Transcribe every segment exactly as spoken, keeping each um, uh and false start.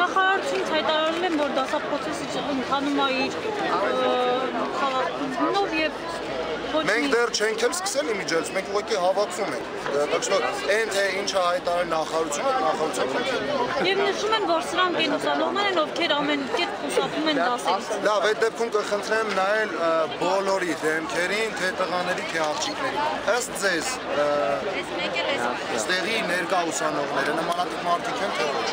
նախարարը հայտարարել է, որ դասափոխությունը ընդանում է իր քաղաքնով եւ Մենք դեռ չենք էլ սկսել իմիջից, մենք ուղղակի հավաքվում ենք։ Так что այն թե ինչ հայտարարել նախարարությունը, նախարարությունը։ Եվ նշում են, որ սրանք են ուսանողներ են, ովքեր ամեն կերպ խուսափում են դասից։ Լավ, այդ դեպքում կխնդրեմ նայել բոլորի դեմքերին, թե տղաների, թե աղջիկների։ Ըստ ձեզ, այստեղի ներկա ուսանողները նմանատիպ մարդիկ են, թե ոչ։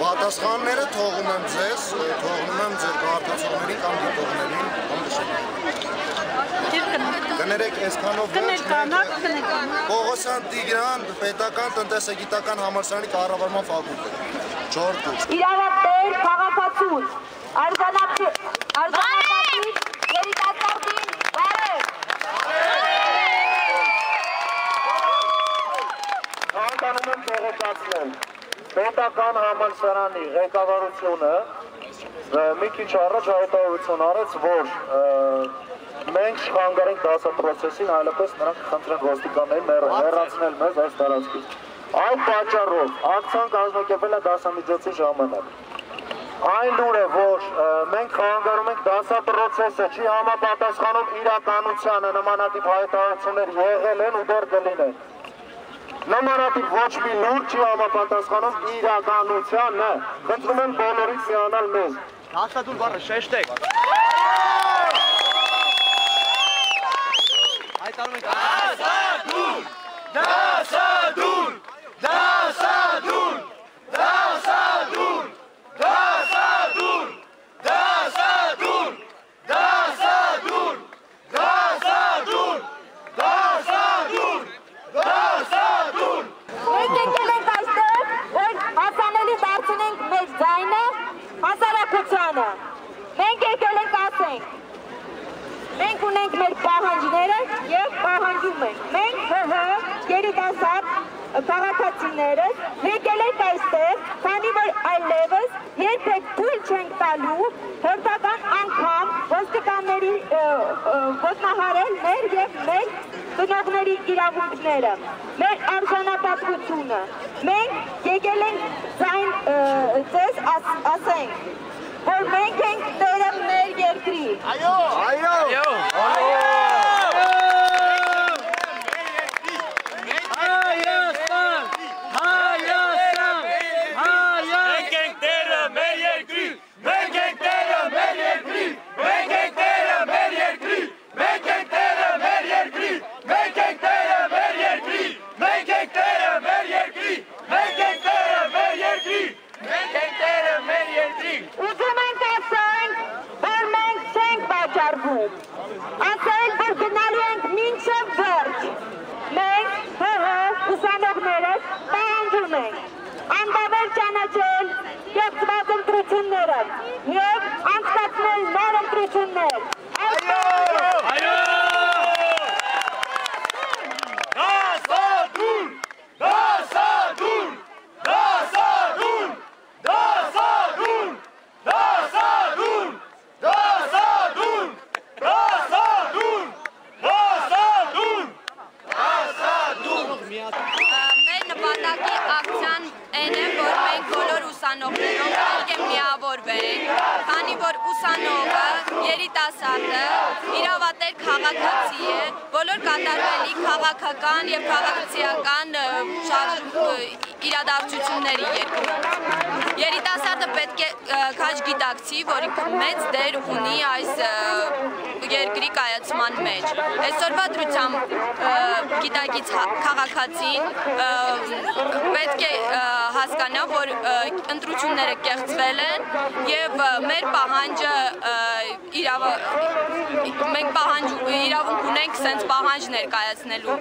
Պատասխանները թողում եմ ձեզ, թողնում եմ ձեր կարծիքներին կամ դիտողներին հանդիպում։ Կներեք այսքանով Պողոսյան Տիգրան պետական տնտեսագիտական համալսարանի կառավարման ֆակուլտետ չորս կուրս Իրավաբեր քաղաքացու արձանագրի երիտասարդին բարև Ցանկանում եմ տեղեկացնել պետական համալսարանի ղեկավարությունը մի քիչ առաջ հայտարարություն արեց որ Մենք չխանգարենք դասաпроцеսին, այլապես նրանք կխնդրեն ոստիկաններին հեռացնել մեզ այս տարածքից։ Այդ պատճառով ակցիան կազմակերպվել է դասամիջոցի ժամանակ։ Այն լուրը, որ մենք խանգարում ենք դասաпроцеսը, չի համապատասխանում իրականությանը, նմանատիպ հայտարարություններ եղել են ու դեռ կլինեն։ Նմանատիպ ոչ մի լուր չի համապատասխանում իրականությանը։ Խնդրում եմ բոլորին միանալ մեզ։ Հաստատուն բառը շեշտեք։ Դասադուն, դասադուն, դասադուն, դասադուն, դասադուն, դասադուն, դասադուն, դասադուն, դասադուն, դասադուն Մենք եկել ենք այստեղ, որ հասանելի դարձնենք մեր ձայնը, հասարակությանը Մենք եկել ենք ասենք Մենք ունենք մեր պահանջները և պահանջում ենք։ Մենք ՀՀ երիտասարդ քաղաքացիները եկել ենք այստեղ, քանի որ այլևս երբեք թույլ չենք տալու հերթական անգամ ոստիկանների ոտնահարել մեր և մեր ծնողների իրավունքները, մեր արժանապատվությունը։ Մենք եկել ենք ձայն ձեզ ասենք։ Որ մենք ենք տերը մեր երկրի։ Այո, այո, այո, Հայաստան, Հայաստան, Հայաստան։ Մենք ենք տերը մեր երկրի, մենք ենք տերը մեր երկրի, մենք ենք տերը մեր երկրի, մենք ենք տերը մեր երկրի, մենք ենք տերը մեր երկրի, մենք ենք տերը մեր երկրի, մենք ենք տերը մեր երկրի, մենք ենք տերը մեր երկրի։ Ասել, որ գնալու ենք մինչև վերջ, մենք ՀՀ ուսանողները պահանջում ենք անբավեր ճանաչել և ծնված ընտրությունները և անցկացնել նոր ընտրություններ։ Այո, այո, դասադուն, դասադուն, դասադուն, դասադուն, դասադուն, դասադուն Դասադուն, դասադուն, դասադուն Մեր նպատակի ակցիան են է, որ մենք բոլոր ուսանողներով պետք է միավորվենք, քանի որ ուսանողը, երիտասարդը, իրավատեր քաղաքացի է, բոլոր կատարվելի քաղաքական և քաղաքացիական իրադարձությունների երկրում։ Երիտասարդը պետք է քաջ գիտակցի, որ մեծ դեր ունի այս երկրի կայացման մեջ։ Այսօրվա դրությամբ գիտակից քաղաքացին պետք է հասկանա, որ ընտրությունները կեղծվել են և մեր պահանջը իրավունք ունենք սենց պահանջ ներկայացնելու։